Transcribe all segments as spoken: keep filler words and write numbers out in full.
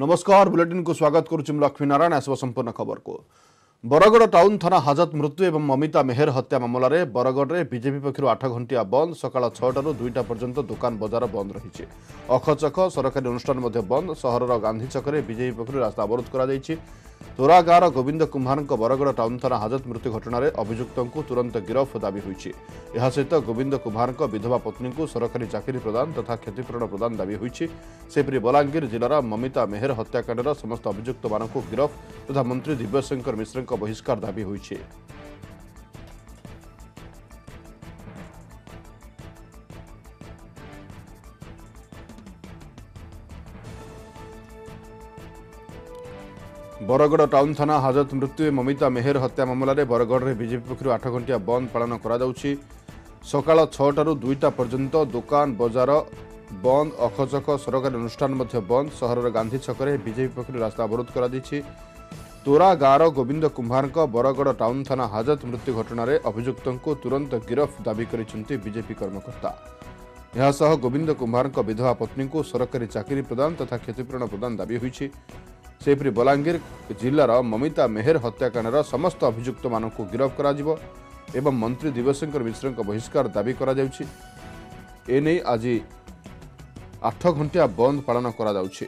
नमस्कार बुलेटिन को स्वागत करुच्ची लक्ष्मीनारायण आसव संपूर्ण खबर को। बरगढ़ टाउन थाना हाजत मृत्यु एवं ममिता मेहर हत्या मामलें बरगढ़ में बीजेपी पक्षर आठ घंटिया बंद सका छटू दुईटा पर्यंत दुकान बजार बंद रही। अखचख सरकारी अनुष्ठान बंद सहर गांधी चक्कर बीजेपी पक्षर रास्ता अवरोध कर तोरागार गोविंद कुम्हार बरगढ़ टाउन थाना हाजत मृत्यु घटन अभियुक्तों को तुरंत गिरफ दाबी होती। यह सहित गोविंद कुम्हार विधवा पत्नी को सरकारी चाकरी प्रदान तथा क्षतिपूरण प्रदान दाबी होती। सेपरी बलांगीर जिलार ममिता मेहर हत्याकांडर समस्त अभियुक्त मानक गिरफ तथा मंत्री दिव्यशंकर मिश्र बहिष्कार दाबी होती। बरगढ़ टाउन थाना हाजत मृत्यु ममिता मेहर हत्या मामलें बरगढ़ में बीजेपी पक्षर आठ घंटिया बंद पालन कर सका छटू दुईटा पर्यंत दुकान बजार बंद अखचख सरकारी अनुष्ठान बंद सहर गांधी छकर बीजेपी पक्षर रास्ता अवरोध कर तोरा गाँव गोविंद कुम्हार बरगढ़ टाउन थाना हाजत मृत्यु घटन अभियुक्तों को तुरंत गिरफ दाबी करिसेंति बीजेपी कर्मकर्ता। यह गोविंद कुम्हार विधवा पत्नी को सरकारी चाकरी प्रदान तथा क्षतिपूरण प्रदान दाबी होती। सेपरी बलांगीर जिलार ममिता मेहर हत्याकांडर समस्त अभियुक्त मानक गिरफ कर मंत्री दिव्यशंकर मिश्र बहिष्कार दाबी कर एने आज आठ घंटिया बंद पालन कर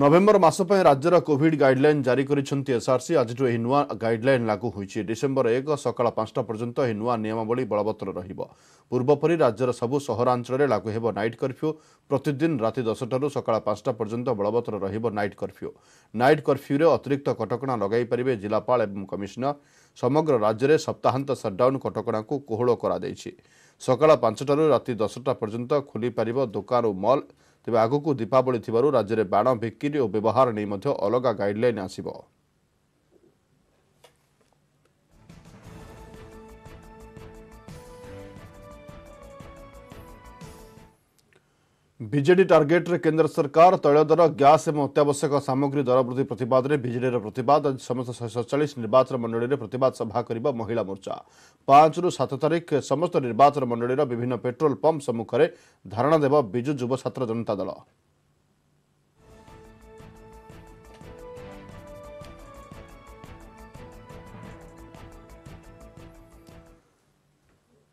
नवेम्बर मास पर राज्यर कोविड गाइडलाइन जारी करिसेंति एसआरसी। आज यह नुआ गाइडलाइन लागू होती। डिसेम्बर एक सकाल पांचटा पर्यंत यह नुआ नियमावली बलवत्तर रहिबो। पूर्वपरि राज्यर सबु सहरांचल लागू हेबो नाइट कर्फ्यू। प्रतिदिन राति दसटारू सकाल पांचटा पर्यंत बलवत्तर रहिबो नाइट कर्फ्यू। नाइट कर्फ्यूरे अतिरिक्त कटकणा लगाई परिबे जिलापाल एवं कमिशनर। समग्र राज्य में सप्ताहांत सटडाउन कटकणा को कोहळ करा दैछि। सकाल पांचटारू राति दसटा पर्यंत खुली पारिबो दुकान और मॉल। तेज आगू दीपावली थी राज्य में बाण बिक्री और व्यवहार नहीं अलग गाइडलाइन आसब। बीजेडी टार्गेट रे केंद्र सरकार तैल दर गैस एवं अत्यावश्यक सामग्री दर वृद्धि प्रतिवाद में बीजेडी प्रतिवाद। आज समस्त एक सौ सैंतालीस निर्वाचन मंडली में प्रतिवाद सभा करिबा महिला मोर्चा। पांच रु सात तारीख समस्त निर्वाचन मंडली विभिन्न पेट्रोल पंप सम्मुख में धारणा देव बिजु युव छात्र जनता दल।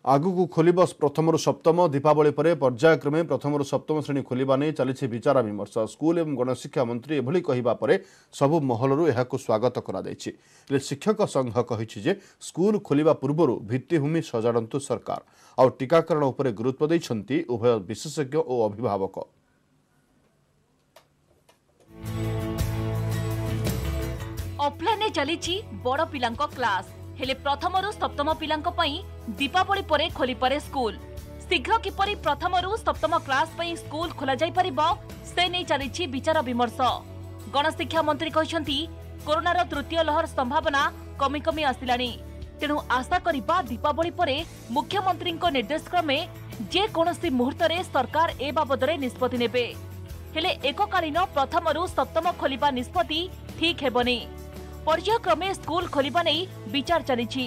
आगुक खोल प्रथम सप्तम दीपावली पर पर्यायक्रमे प्रथम सप्तम श्रेणी खोलने नहीं चली विचार विमर्श। स्कूल और गणशिक्षा मंत्री एभली कहवापर सबू महलू यह स्वागत कर शिक्षक संघ कही स्कूल खोलने पूर्वर भित्तिमि सजाड़ू सरकार आउ टीकाकरण उपर गुरुत्व देती उभय विशेषज्ञ और अभिभावक। ऑफलाइन चली बड़ पिला क्लास हेले प्रथम सप्तम पिलांको पई दीपावली परे खोली परे स्कूल। शीघ्र किपरि प्रथम सप्तम क्लास पई स्कूल खोला जाई परिबो से नै चलिछि विचार विमर्श। गणशिक्षा मंत्री कहिसंती कोरोनार तृतीय लहर संभावना कमी कमी आसिलानी तेणु आशा करिबा दीपावली परे मुख्यमंत्री को निर्देश क्रमे जे कोनोसी मुहूर्त रे सरकार ए बाबदरे निष्पत्ति नेबे। हेले एककालीन प्रथम सप्तम खोलिबा निष्पत्ति ठीक हेबनी। पर्यायक्रमे स्कूल खोलिबा नै विचार चलिछि।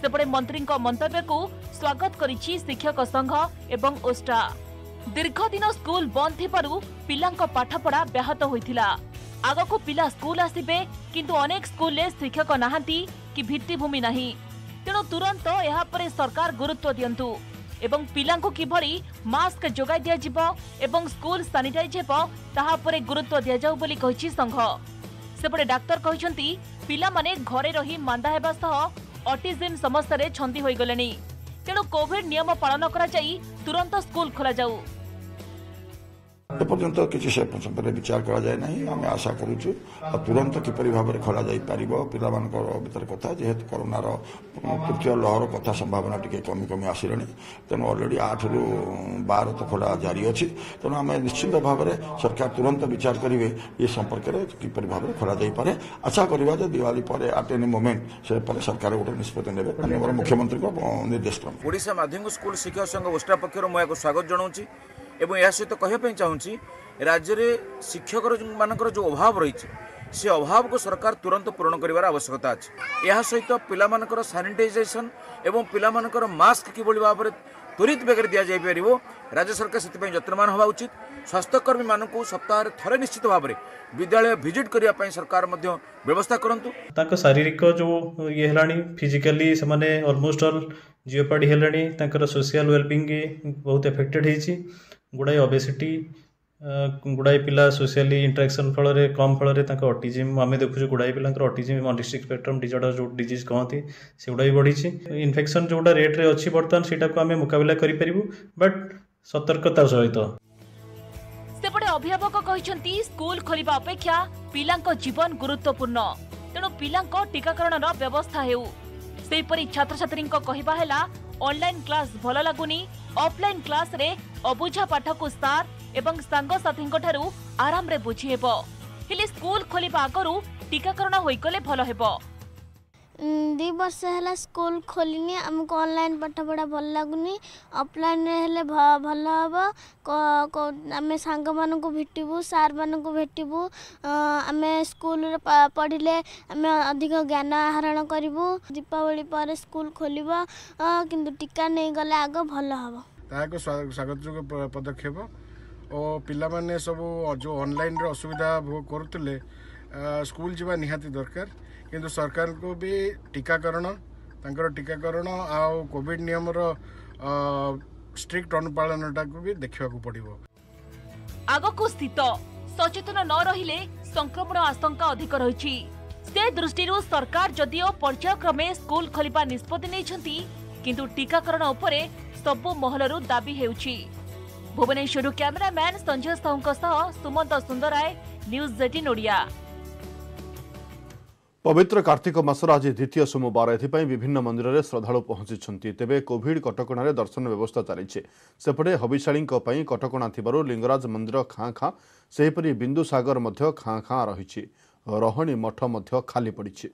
सेपटे मंत्री मंतव्य को स्वागत करिछि शिक्षक संघ एवं ओस्टा। दीर्घ दिन स्कूल बंद थिबारु पिलांक पाठपढ़ा व्याहत होइथिला। आगको पिला स्कूल आसिबे किंतु अनेक स्कूल रे शिक्षक नाहंती कि भित्तिभूमि नाही तेणु तुरंत यहा परे सरकार गुरुत्व दियंतु एवं पिलांक किभरि मास्क जोगाई दिया जिवो एवं स्कूल सानिटाइज हेबो ताहा परे गुरुत्व दिया जाउ बोली कहिछि संघ। सेपटे डाक्तर कहते पिला माने घरे रही मांदा हेबा सह ऑटिज्म समस्या छंदी होई गलेनी तेणु कोविड नियम पालन करा जाई तुरंत स्कूल खोला जाऊ। एपर्यंत किसी से विचार करा जाय नहीं। आम आशा करूछु तुरंत किपरि भाव खोल जापर पिला भर कथा जेहेतु कोरोनार तृतीय लहर कथा संभावना टिके कमी कमी आसला तेणु अलरेडी आठ रु बार तो खोला जारी अच्छी तेणु आम निश्चिंत भाव में सरकार तुरंत विचार करेंगे ये संपर्क में किपर भाव खोल जापे। आशा करवा दिवाली पर आट एनी मोमेंट से सरकार गोटे निष्पत्ति ने मुख्यमंत्री को निर्देश क्रम ओडिशा माध्यमिक स्कूल शिक्षक संघ ओस्टा पक्षर मुझे स्वागत जनाऊँगी। एवं यह सहित कहना चाहिए राज्य में शिक्षक मान जो अभाव रही से अभाव को सरकार तुरंत पूरण कर आवश्यकता अच्छे। यह सहित पिला सानिटाइजेसन एवं पिला मास्क किभली भाव में त्वरित बेगर दि जापर राज्य सरकार से यत्नवान होगा उचित। स्वास्थ्यकर्मी मानक सप्ताह थरे निश्चित भाव में विद्यालय भिजिट करने सरकार व्यवस्था करूँ। शारीरिक जो ये है फिजिकाली से अलमोस्ट अल जिओपाडी है सोशल वेलबिंग बहुत एफेक्टेड होती। गुड़ाए ओबेसीटी गुड़ाए पिला सोशियाली इंटराक्शन फल कम फल ऑटिज्म आम देखु गुड़ाए पिला ऑटिज्म ऑटिस्टिक स्पेक्ट्रम डिसऑर्डर जो डिजीज कहते से गुड़ा भी बढ़ी। इन्फेक्शन जोड़ा रेट्रे अच्छी बर्तमान से आम मुकाबला करूँ बट सतर्कता सहित। सेपटे अभिभावक कहते स्कूल खोलने अपेक्षा पिलांको जीवन गुरुत्वपूर्ण तेणु पिलांको टीकाकरण व्यवस्था हेउ। सेपरि छात्र छात्री कहवा है ऑनलाइन क्लास भल लगुनी ऑफलाइन क्लास रे अबुझा पाठ को सार एवं सांगसाथी आराम रे बुझी हेबो हेले स्कूल खोलिबा आगरु टीकाकरण होई गले भल हेबो। दु वर्ष है स्कूल खोलिनी आमको ऑनलाइन पाठ पढ़ा भल लगुनी ऑफलाइन हेले भल हम आम सांग मान को भेटबू सार मान को भेटबू आम स्कूल पढ़ले आम अधिक ज्ञान आहरण करूँ। दीपावली पर स्कूल खोलिब किंतु टीका नहीं गले आग भल हम ताको स्वागत जो पदक्षेप और पिला माने सब जो ऑनलाइन रे असुविधा भोग करते स्कूल जीवा निहाती दरकार किंतु सरकार को भी टीकाकरण तांकर टीकाकरण आउ कोविड नियम रो स्ट्रिक्ट अनुपालन को भी देखा पड़ो। आग को स्थित सचेतन न रहिले संक्रमण आशंका अधिक रही से दृष्टि सरकार जदिओ पर्यायक्रमे स्कूल खोलिबा निष्पत्ति नैछंती किंतु टीकाकरण उपरे सबु महलरु दाबी हेउछि। भुवनेश्वर कैमरामैन संजय साहू सुमंत सुंदराय न्यूज अठारह ओडिया। पवित्र कार्तिक मासर आज द्वितीय सोमवार एथिपाई विभिन्न मंदिर में श्रद्धा पहुंची तेबे कोविड कटकणार दर्शन व्यवस्था चली। सेपटे हविशाणी कटकणा थिबारु लिंगराज मंदिर खाँ खाँ सेहिपरि बिंदुसागर मध्य खाँ खाँ रही रहणी मठ मध्य खाली पड़ी।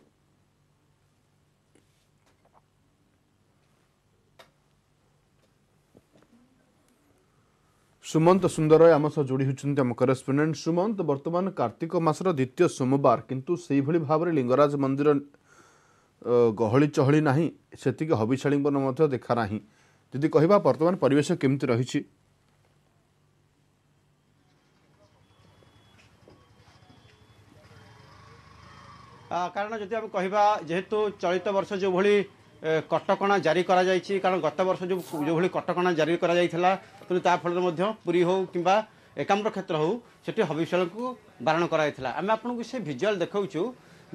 सुमंत सुंदर आम सह जोड़ी होती आम करेस्पोंडेंट। सुमंत बर्तमान कार्तिक मासर द्वितीय सोमवार किंतु से भाव में लिंगराज मंदिर गहली चहली ना से हविशाणी देखा ना जी कहवा बर्तमान परिवेश केमती रही। कारण जदि आम कहवा जेहेतु चलित वर्ष जो भली कटकणा जारी करा जायछि कारण गत वर्ष जो जो भली कटकणा जारी करा जायथिला तो ता फल मध्य पुरी हो किंबा एकाम्र क्षेत्र हो सेठी हविशाल को बारण करा जायथिला। आम आपन को से भिजुअल देखाउछु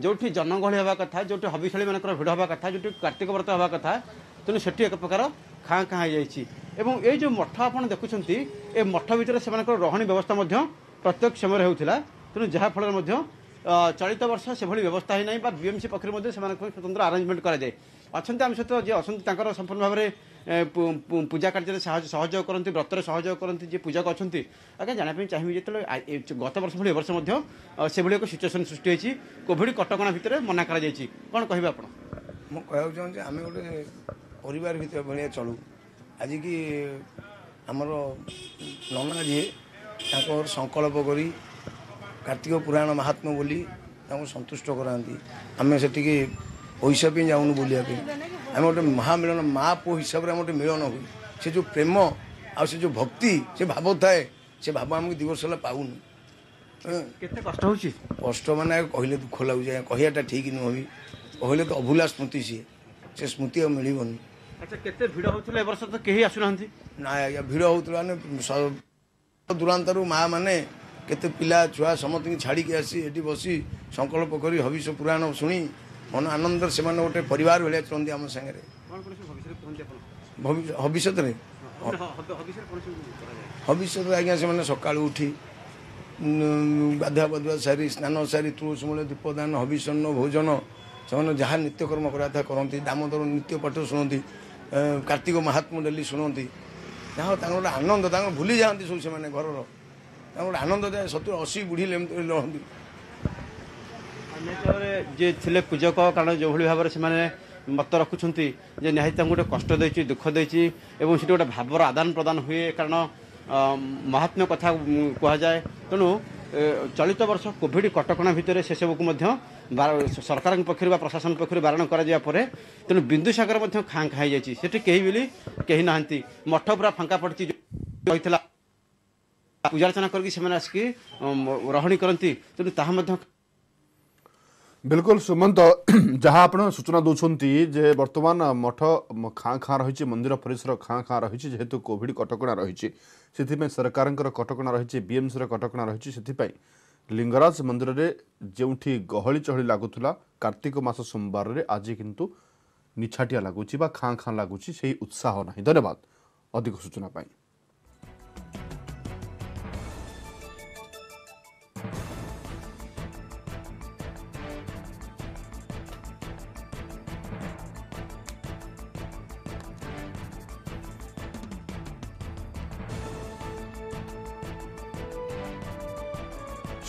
जोठी जनगहली हवा कथा जोठी हविशाली मानकर भिड़ हवा कथा जोठी कार्तिक व्रत हवा कथा तेनु सेठी एक प्रकार खाँ खाँ हो जायछि एवं ए जो मठ आपन देखुछंती ए मठ भितर से मानकर रहणी व्यवस्था मध्य प्रत्येक समय होउथिला तेनु जहा फल मध्य चलित वर्ष से भली व्यवस्था ही नहीं बा बीएमसी पक्षर मध्य से मानकर स्वतंत्र अरेंजमेंट करा जाय। अच्छा आम सहित जी अच्छा संपूर्ण भाव में पूजा कार्य सहयोग करती व्रतर सहयोग करती जी पूजा करते आज जानापी चाहिए जो गत वर्ष भली वर्ष से भाई एक सिचुएसन सृष्टि होती कोविड कटकणा भितर मना कर कौन कह कहूँ चाहिए आम गोटे परिवार भितर भाया चलू। आज की आमर नना जी संकल्प कर कार्तिक पुराण महात्मा बोली संतुष्ट कराती आम से पैसा भी जाऊन बुलापी आम गोटे महामिलन माँ पु हिसाब से आम गोटे मिलन हुई से जो प्रेम आ से जो भक्ति से भाव थाए से भाव आमको दिवस है पाऊन केते कष्ट होची कष्ट माने कहले दुख लगुचे कहयाटा ठीक नुह भी कहले तो अभुला स्मृति सी से स्मृति मिलबन। अच्छा केते भीड़ होतले ए वर्ष तो केही आसुना ना या भीड़ होतला ने दुरांतरू माँ माने केते पिला छुआ समस्त छाड़ी के आसी एटी बसी संकल्प करी हविष्य पुराण सुनी मन आनंद से मैंने गोटे परिवार भाया चलती आम सागर भविष्य में भविष्य आज्ञा से सका उठी गाधुआ पाधुआ सारी स्नान सारी तुलसी मूल दीपदान हविषण भोजन से जहाँ नित्यकर्म करा था करती दामोदर नित्य पाठ शुणती कार्तिक महात्मा डेली शुणती जहाँ गोटे आनंद भूली जाती सब से घर गोटे आनंद जाए सतुरी अशी बुढ़ी रही जे थे पूजक कारण जो भाई भाव से मत रखुं जे निहती गोटे कष्ट देती दुख देती गोटे भावर आदान प्रदान हुए कारण महात्म्य कथा कहुए तेणु चलित वर्ष कोविड कटकणा भितर से सबक सरकार पक्ष प्रशासन पक्ष बारण कर तेणु बिंदुसागर खाँ खाई जाइए से कहीं भी कहीं ना मठ पूरा फांका पड़ी रही पूजार्चना करके रहणी करती तेणु ताहा बिल्कुल सुमंत जहाँ आप सूचना दूसरी जे बर्तमान मठ खाँ खाँ रही मंदिर परिसर खाँ खाँ रही जेहेतु कोविड कटकणा रही से सरकार कटकणा रही बीएमसी कटकणा रही से लिंगराज मंदिर रे जोठी गहली चहली लगुला कार्तिक मास सोमवार आज किंतु निछाटिया लगुच खाँ खाँ लगुच से उत्साह ना। धन्यवाद अधिक सूचना।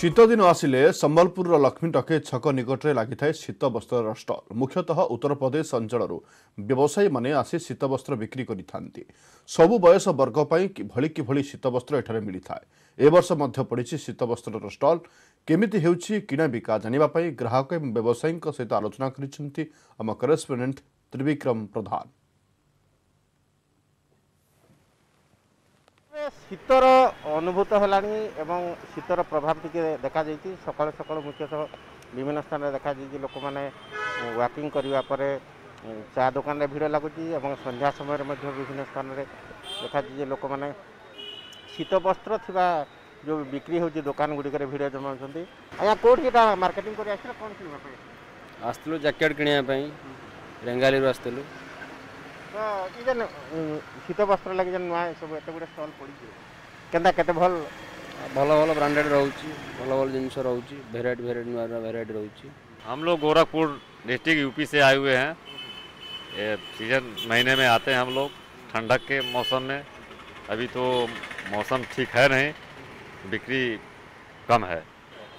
शीत दिन आसिले संबलपुर लक्ष्मी टके छक निकट में लगी है शीत वस्त्र रस्ट। मुख्यतः उत्तर प्रदेश अंचल व्यवसायी माने आसी शीत वस्त्र बिक्री करि थांती। सबु बयस वर्ग पई भली कि भली शीत वस्त्र एठारे मिली थाए। ए वर्ष मध्य पड़ी शीत वस्त्र स्टॉल केमिति हेउछि किना बिका जानिबा पई ग्राहक एवं व्यवसायी सहित आलोचना करिसंती हम करेस्पोंडेंट त्रिविक्रम प्रधान। शीतर अनुभूत होलानी एवं शीतर प्रभाव टीके देखा जाइए। सकाल सकाल मुख्यतः विभिन्न स्थान में देखा जाइए लोक मैंने वाकिंग करिवा परे चा दुकान भिड़ लगुच एवं संध्या समय विभिन्न स्थान में देखा जाइए लोक मैंने शीत वस्त्र थिबा जो बिक्री हो दुकान गुड़िक भिड़ जमा आजा कौटी मार्केटिंग कर कौन कि आसलु जैकेट कि रेंगाली आसलु तो ये शीत वस्त्र लगे नुआ सब एत गुटे स्टल पड़ा के भल भल भल ब्रांडेड रोचे भल भल जिनस रोचे भेराइट भेराइट नुआ नुआ भेराइट रोचे। हम लोग गोरखपुर डिस्ट्रिक्ट यूपी से आए हुए हैं। ये सीजन महीने में आते हैं हम लोग ठंडक के मौसम में। अभी तो मौसम ठीक है नहीं, बिक्री कम है।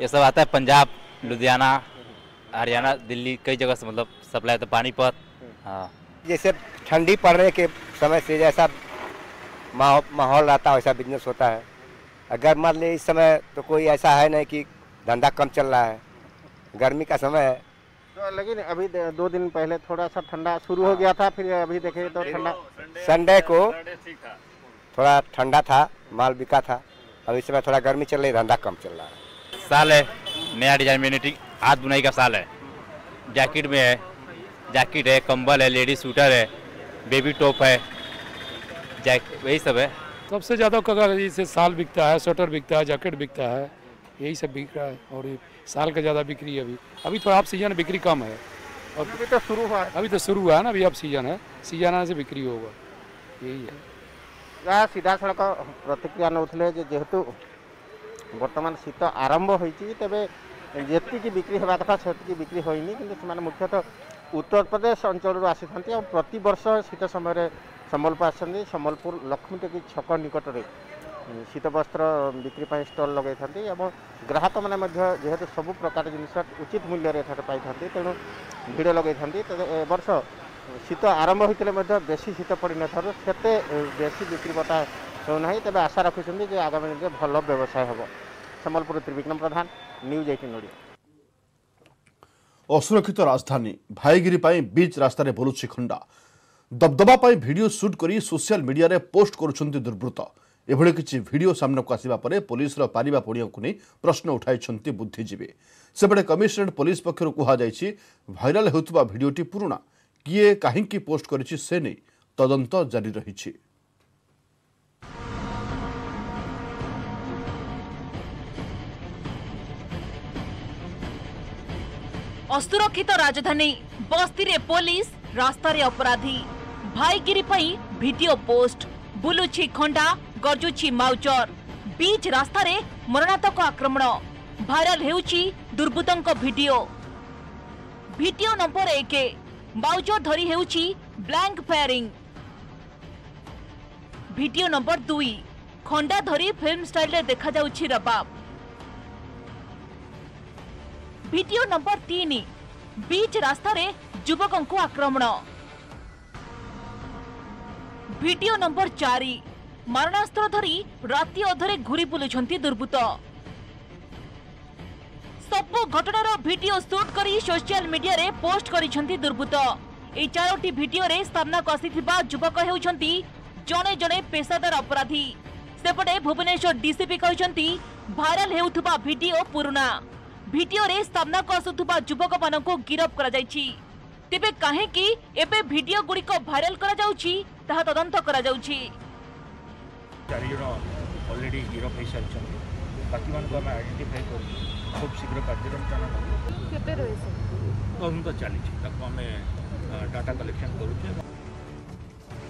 ये सब आता है पंजाब, लुधियाना, हरियाणा, दिल्ली, कई जगह से मतलब सप्लाई होता है पानी पर। हाँ, जैसे ठंडी पड़ने के समय से जैसा माहौल रहता है वैसा बिजनेस होता है। अगर मान ली इस समय तो कोई ऐसा है नहीं कि धंधा कम चल रहा है, गर्मी का समय है। तो लेकिन अभी दो दिन पहले थोड़ा सा ठंडा शुरू हो गया था, फिर अभी देखे तो ठंडा संडे को थोड़ा ठंडा था, माल बिका था। अब इस समय थोड़ा गर्मी चल रही, धंधा कम चल रहा है। साल है नया डिजाइन में, हाथ बुनाई का साल है, जैकेट में है, जैकेट है, कंबल है, लेडीज सूटर है, बेबी टॉप है, जैकेट यही सब है। सबसे ज़्यादा कगर जैसे साल बिकता है, स्वेटर बिकता है, जैकेट बिकता है, यही सब बिक रहा है। और ये साल का ज़्यादा बिक्री है। अभी अभी थोड़ा आप सीजन बिक्री कम है। और अभी तो शुरू हुआ है, अभी तो शुरू हुआ है ना, अभी अब सीजन है, सीजन आने से बिक्री होगा, यही है। यहाँ सीधा सड़क प्रतिक्रिया नौले जेहेतु बर्तमान शीत आरंभ होती तेरे जी बिक्री होगा कथा से बिक्री होनी कि मुख्यतः उत्तर प्रदेश अंचल आसी था। प्रति वर्ष शीत समय संबलपुर आसती संबलपुर लक्ष्मी टेकी छक निकट में शीत वस्त्र बिक्री पर स्टल लगे था। ग्राहक मैंने जेहेतु सबू प्रकार जिनस उचित मूल्य पाई था तेणु भिड़ लगे था। वर्ष शीत आरंभ होते बेसी शीत पड़ नते बेसी बिक्री बता होना तेज आशा रखुच्च आगामी दिन में भल व्यवसाय हे। संबलपुर त्रिविक्रम प्रधान, न्यूज अठारह ओडिया। असुरक्षित राजधानी भाईगिरी बीच रास्त बोलुछि खंडा। दबदबा भिडियो सुट कर सोशल मीडिया रे पोस्ट करुछन्ति दुर्वृत्त। एभली किछि भिडियो सामना को आसिबा परे पुलिस रो पारिबा पड़िया को नै प्रश्न उठाइछन्ति बुद्धिजीवी। सेपटे कमिश्नरेट पुलिस पक्षरु कुहा जाइछि भाइराल हेउतबा भिडियोटी पुराणा, किए काहेकि पोस्ट करिछि से नै तदंत जारी रहिछि। असुरक्षित राजधानी बस्ती रे पुलिस, रास्ता रे अपराधी, भाईगिरी पई वीडियो पोस्ट, बुलुची खंडा, गर्जुची माउचर, बीच रास्ता रे मरणातक आक्रमण, भाइराल हेउची दुर्बृत्तंक वीडियो। वीडियो नंबर एक माउचर धरी हेउची ब्लैंक फायरिंग। वीडियो नंबर दो खंडा धरी फिल्म स्टाइल रे देखा जाउची रबाब। वीडियो नंबर तीन बीच रास्ता रे युवक को आक्रमण। वीडियो नंबर चार मारणास्त्र धरी राति अधरे घूरी बुलुछंती दुर्बृत्त। सबु घटनार भिडियो सुट कर सोशल मीडिया रे पोस्ट करिसेंती दुर्बृत्त। ए चारोटी भिडियो रे सामना को आसीथिबा युवक हेउचंती जने जने पेशादार अपराधी। सेपटे भुवनेश्वर डीसीपी कहउचंती भाइराल हेउथबा भिडियो पुराना भिडियो रे सामना को आसुथबा युवक माननकु गिरफ करा जाईछि। तेबे काहे कि एबे भिडियो गुडी को भाइराल करा जाउछि ताहा तदंत करा जाउछि। चारियो ऑलरेडी गिरफ हे सारछन बाकी मान को हम आइडेंटिफाई कर खूब शीघ्र कार्यक्रम केते रहे से तदंत चली तक हम डाटा कलेक्शन करूचे।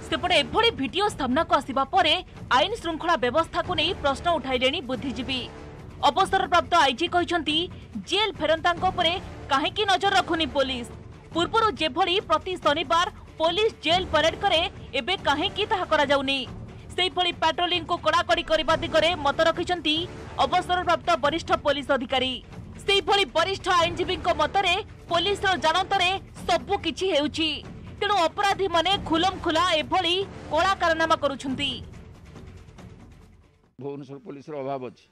सेपटे एभली भिडियो सामना को आसीबा परे आईन श्रृंखला व्यवस्था को नहीं प्रश्न उठाइलेनी बुद्धिजीवी। अवसरप्राप्त आईजी कहछंती जेल फेरंतांको परे काहे की नजर रखुनी पुलिस। पूर्वरु जेभली प्रति शनिवार पुलिस जेल परेड करे एबे काहे की ताहा करा जाउनी। सेई भली पेट्रोलिंग को कड़ाकड़ी करबा दिगरे मत रखिसंती अवसरप्राप्त वरिष्ठ पुलिस अधिकारी। सेई भली वरिष्ठ आईनजीवी को मतरे पुलिस रो जानतरे सब किछि हेउछि। तेणु अपराधी माने खुलम खुला एभली कोड़ा कारनामा करुछंती। भुवनेश्वर पुलिस रो अभाव अछि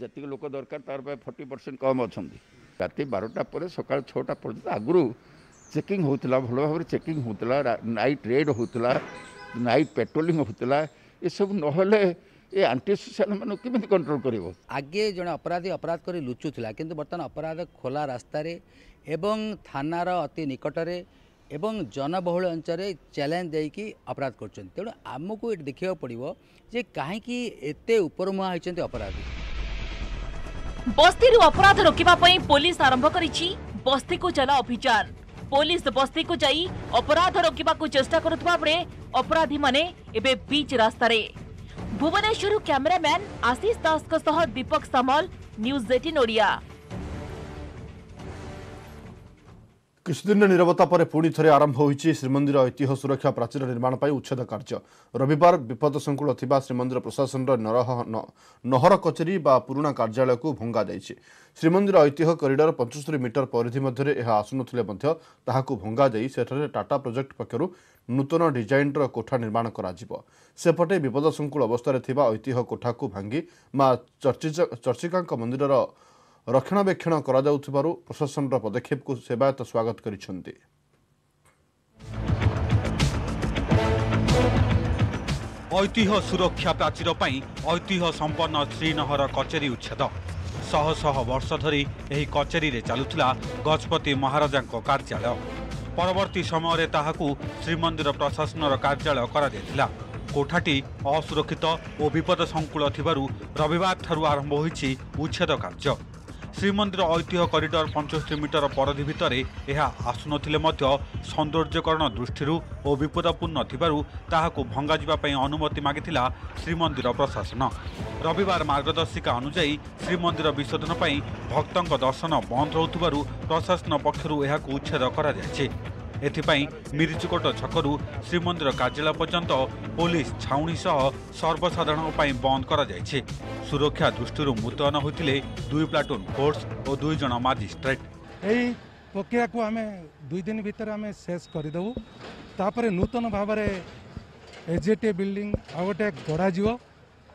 जति लोक दरकार तार पर चालीस परसेंट कम अछंती। राति बारह टा परे सकाळ छह टा पर्यंत आगुरु चेकिंग होतला भलो भाबरे चेकिंग होतला नाइट रेड होतला नाइट पेट्रोलिंग होतला। ए सब न होले ए एंटी सोशल माने केमि कंट्रोल करबो। आगे जने अपराधी अपराध करी लुचुतला किंतु वर्तमान अपराध खोला रास्ता रे एवं थाना रा अति निकट रे एवं जनबहुल अंचल चैलेंज देकी अपराध करछन। तेणु आमको देखिया पड़ो जे कहीं एते उपरमुहा होइछन अपराधी। बस्ती अपराध रोकवा पुलिस आरंभ करिछि बस्ती को चला अभियान। पुलिस बस्ती को जाई अपराध रोकवा को चेष्टा करुवा बड़े अपराधी माने एबे बीच रास्ता रे। भुवनेश्वर कैमरामैन आशीष दास के सह दीपक सामल, न्यूज अठारह ओडिया। किछ दिन नीरवता पर पुणी थे आरंभ होईछि श्रीमंदिर ऐतिह्य सुरक्षा प्राचीर निर्माण पर उच्छेद कार्य। रविवार विपद संकुल थिबा श्रीमंदिर प्रशासन नरह नहर कचेरी बा पुराणा कार्यालय को भंगा जाइछि। श्रीमंदिर ऐतिह्य कॉरिडर पचहत्तर मीटर परिधि मध्य यह आसुनुथिले मध्य ताहाकु भंगा जाई सेठरे टाटा प्रोजेक्ट पक्षर नूतन डिजाइन रो कोठा निर्माण करा जिवो। सेपटे विपद संकुल अवस्था थिबा ऐतिह्य कोठा को भांगी मा चर्चिकांक मंदिर रक्षणाबेक्षण करा प्रशासन पदक्षेप को सेवायत स्वागत करिसेंती। ऐतिह्य सुरक्षा प्राचीर पाई ऐतिह्य संपन्न श्रीनहर कचेरी उच्छेद। शह शह वर्ष धरी यही कचेरी रे चलुथिला गजपति महाराजा कार्यालय। परवर्ती समय ताहाकू श्रीमंदिर प्रशासन कार्यालय करा देथिला। कोठाटी असुरक्षित और विपद संकुल थिबारु रविवार ठारू आरंभ होईछि उच्छेद कार्य। श्रीमंदिर ऐतिह्य कॉरिडर पचहत्तर मीटर परिधि भितर यह आसुनथिले मध्य सौंदर्यकरण दृष्टि और विपदपूर्ण थिबारु ताहाकु भंगा जिबा पई अनुमति मागिथिला श्रीमंदिर प्रशासन। रविवार मार्गदर्शिका अनुसार श्रीमंदिर विशोधन पई भक्तंक दर्शन बंद रहउथिबारु प्रशासन पक्षरु एहाकु उच्छेद करा जायछि। एथिपाई मिरीचकोट छकरू श्रीमंदिर कार्यालय पर्यंत पुलिस छाउनी सह सर्वसाधारण पाई बंद करा जायछि। सुरक्षा दृष्टि मुतयन होइतिले दुई प्लाटून फोर्स और दुई जन मजिस्ट्रेट। एही प्रक्रिया को आमे दुई दिन भीतर आमे शेष करि देउ तापरे नूतन भाव में एजेटे बिल्डिंग आ गोटे गढ़ा जीव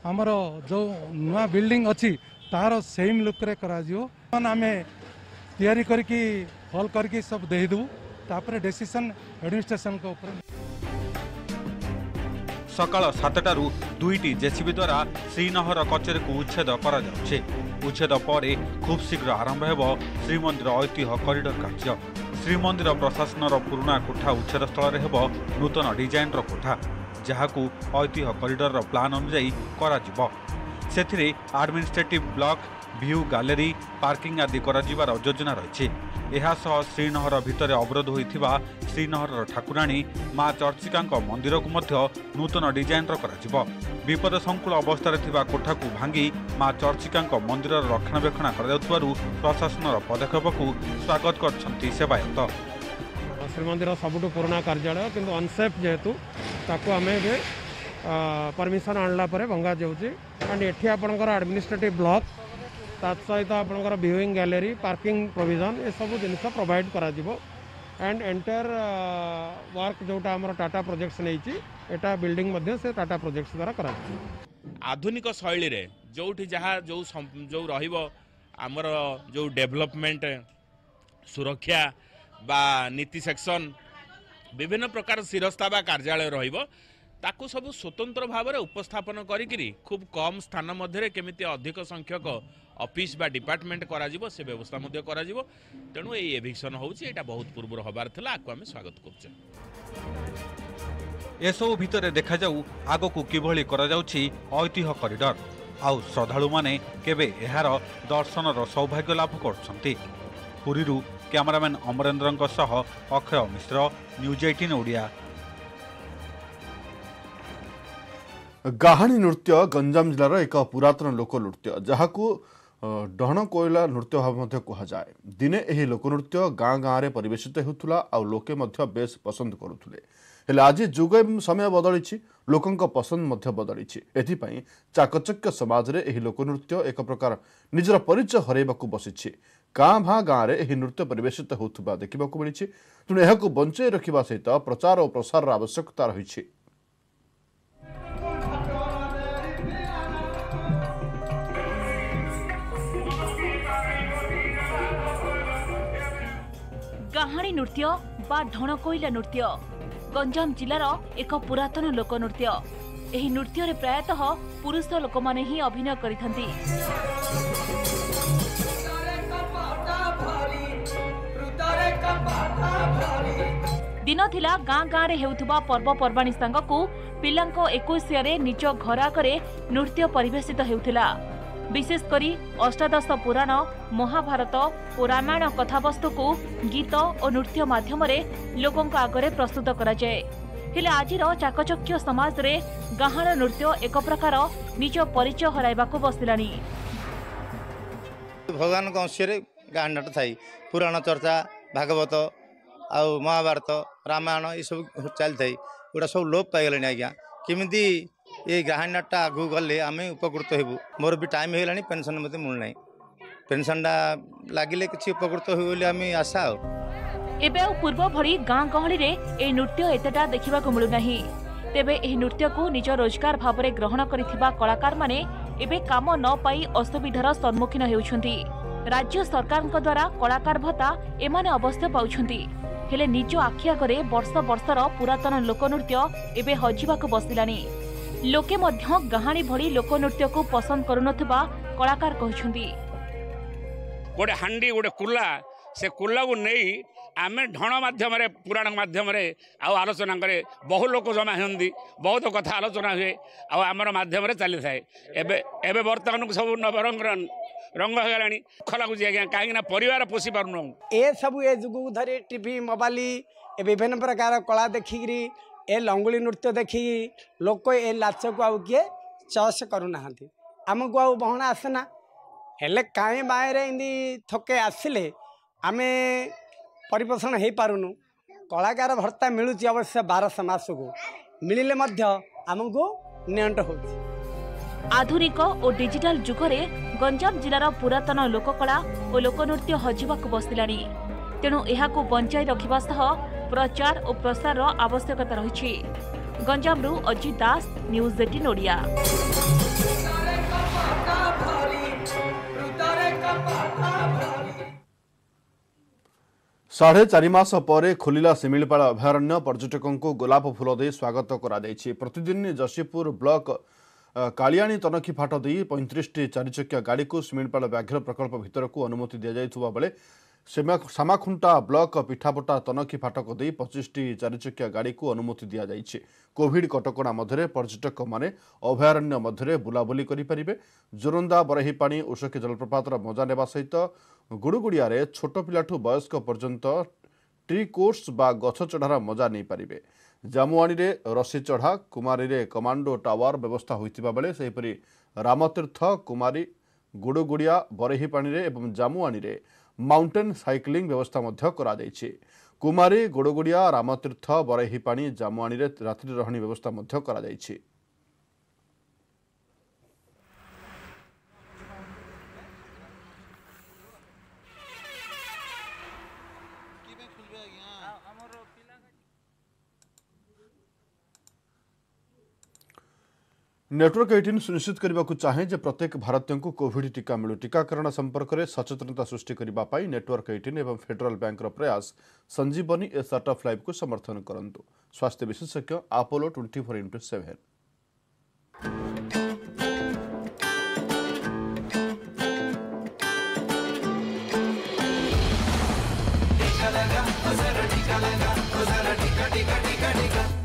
हमर जो नया बिल्डिंग अछि तारो सेम लुक रे करा जीव मन आमे तैयारी करके हॉल करके सब दे देउ तापरे डिसीजन एडमिनिस्ट्रेशन के ऊपर। सकाल सातटारू दुईटी जेसीबी द्वारा श्रीनहर कचेरी को उच्छेद करा जाउछे। उच्छेद पर खूब शीघ्र आरंभ हेबो श्रीमंदिर ऐतिह्य कॉरिडर कार्य। श्रीमंदिर प्रशासन पुराणा कोठा उच्छेद स्थल हेबो नूतन डिजाइन रो कोठा जहाकू ऐतिह्य कॉरिडर प्लान अनुसार करा जिवो। सेथिरे administrative block view gallery parking आदि कराजिबार योजना रहिछि। एहासह श्रीनहर भितर अवरोध होइथिबा श्रीनहर ठाकुराणी माँ चर्चिकांक मंदिर को मध्य नूतन डिजाइन कराजिबा। विपद संकुल अवस्था थिबा कोठा को भांगी माँ चर्चिकांक मंदिर रक्षणाबेक्षण कराउथिबारु प्रशासन पदक्षेप को स्वागत करछंती सेवायत। श्रीमंदिर सबुठु पुराना कार्यालय किंतु अनसेफ जेहेतु ताकू आमे परमिशन आनला परे भंगा जाउछि। एंड एठी आपनकर एडमिनिस्ट्रेटिव ब्लॉक सहित आपंकर भ्यूइंग गैलरी पार्किंग प्रोविजन ये सब जिनस प्रोवाइड कर एंड एंटर वर्क जोटा आम टाटा प्रोजेक्ट्स नहीं बिल्डिंग मध्य से टाटा प्रोजेक्ट्स द्वारा कर आधुनिक शैली रे जो जहाँ जो जो रही आमर जो डेवलपमेंट सुरक्षा बा नीति सेक्शन विभिन्न प्रकार शिरस्ता बा कार्यालय रहिबो ताकू सब स्वतंत्र भाव में उपस्थापन करी खूब कम स्थान मध्य केमी अधिक संख्यक ऑफिस बा डिपार्टमेंट से व्यवस्था तेणु एविक्शन होउची एटा बहुत पूर्व हबार थिला आकु आमे स्वागत करछे। एसो भितरे देखा जाऊ आगो को किभली करा जाउची ऐतिह्य कॉरिडोर आउ श्रद्धालु माने केबे एहार दर्शन रो सौभाग्य लाभ करछंती। पुरीरू कैमरामैन अमरेन्द्रଙ୍କ सह अक्षय मिश्र न्यूज अठारह ओडिया। गाहाणी नृत्य गंजाम जिलार एक पुरातन लोकनृत्य जहाकू डहण कोयला नृत्य भाव कहुए। दिने यही लोकनृत्य गाँ गाँव परिवेशित होता आ लोके बेस पसंद करुले। आज जुग समय बदली लोकों पसंद बदली एथपाई चाकचक्य समाज में यह लोकनृत्य एक प्रकार निजर परिचय हरैवाक बसी गाँ भाँ गाँव में नृत्य परिवेशित होता देखा मिली। तेणु यह बंचाई रखा सहित प्रचार और प्रसार आवश्यकता रही। गाहाणी नृत्य बा ढणकोइला नृत्य गंजाम जिलार एक पुरातन लोकनृत्य। एही नृत्य रे प्रायतः पुरुष लोक माने ही अभिनय करिथंती। दिन थिला गाँ गाँव रे हेउथुबा पर्वपर्वाणी संगकू पिलांको एकोसिया रे निज घराकरे नृत्य परिवेशित हेउथिला। विशेष करी अष्टादश पुराण महाभारत और रामायण कथावस्तु को गीत और नृत्य माध्यम लोकों आगे प्रस्तुत कराए। हेले आजिर चाकचक्य समाज रे गाहाण नृत्य एक प्रकार निज परिचय हराइबाको बसिलानी। भगवान अंश गाहण नाट थाई पुराण चर्चा भागवत आ महाभारत रामायण ये सब चलता है सब लोप पाई आज्ञा किमती ये गाहण नाटा आगू गले आम उपकृत हेबू। मोर भी टाइम होगा पेनसन मत मिलना पेनसनटा लगे किसी उपकृत हो आशा। एवं पूर्व भली गाँ गहली रे नृत्य एतटा देखा मिलूना तेबे यह नृत्य को निज रोजगार भाव में ग्रहण करिथिबा कलाकार माने एबे काम न पाई असुविधार सम्मुखीन हेउछंती। राज्य सरकारक द्वारा कलाकार भत्ता एमाने अवश्य पाउछंती हेले निज आखि आगे वर्ष वर्षर पुरातन लोकनृत्य एबे हजिबाक बसिलानी। लोके मध्य गाहाणी भली लोकनृत्य को पसंद करुनथबा कलाकार कहछंती। गोटे हांडी गोटे कुला से कुला को नहीं आम ढण मध्यम पुराण मध्यम आलोचना करे बहु लोक जमा होती बहुत कथा आलोचना हुए आमर मध्यम चली थाए। एबे बर्तमान को सब नवरंग रंग होगा खला आज्ञा कहीं पर पोषि पार ना ए सब ए जुग धरी टीवी मोबाइल विभिन्न प्रकार कला देखिक ए लंगुली नृत्य देखी लोक ए नाच को आउ किए चॉइस करूना आमको आउ बहणा आसेना हेले काई बाहर इंदी थके आसिले आम परिपोषण हो पारुनु। कलाकार भत्ता मिलूची अवश्य बारश मास को मिलने आमको नियंट हो। आधुनिक और डिजिटल जुगरे गंजाम जिलार पुरातन लोककला और लोकनृत्य हजिबाक बसिलानी। तेणु यह बंचाई रखा सह प्रचार और प्रसार आवश्यकता रही। गंजामरू अजित दास न्यूज अठारह ओडिया। साढ़े चारि मास परे खोलिला सिमिलपाड़ा अभयारण्य पर्यटकों को गोलाप फूल दे स्वागत कराई। प्रतिदिन जशीपुर ब्लॉक कालियाणी तनखी फाट दे पैंतीस टी चारिचकिया गाड़ी को सिमिलपाड़ा व्याघ्र प्रकल्प भितर को अनुमति दि जाइथुवा बेले सामाखुंटा ब्लॉक पिठापटा तनखी फाटक दे पच्चीस टी चारिचकिया गाड़ी को अनुमति दि जाइए। कोविड कटकणा मध्य पर्यटक मैंने अभयारण्य मध्य बुलाबुली करें। जोरंदा बरेहीपाणी उषकी जलप्रपातर मजा ने सहित गुड़गुड़िया छोट पिलाठू वयस्क पर्यंत ट्री कोर्स बा गछ चढ़ार मजा नहीं पारे। जामुआणी रे रस्सी चढ़ा कुमारी रे कमांडो टावर व्यवस्था होता बेले सेपरी रामतीर्थ कुमारी गुड़गुड़िया बरेहीपाणी एवं जामुआणी रे माउंटेन साइक्लिंग व्यवस्था मध्य करा ଯାଇଛି। कुमारी गुड़गुड़िया रामतीर्थ बरेहीपाणी जामुआणी रे रात्रि रहणी व्यवस्था मध्य करा ଯାଇଛି। नेटवर्क अठारह सुनिश्चित करने चाहे प्रत्येक भारतीय को कोविड टीका मिलू। टीकाकरण संपर्क में सचेतनता सृष्टि करने नेटवर्क अठारह एवं फेडरल बैंक प्रयास Sanjeevani a start of life को समर्थन करंतु। स्वास्थ्य विशेषज्ञ आपोलो चौबीस इंटू सेवन। टीका लगा, टीका लगा, टीका टीका टीका टीका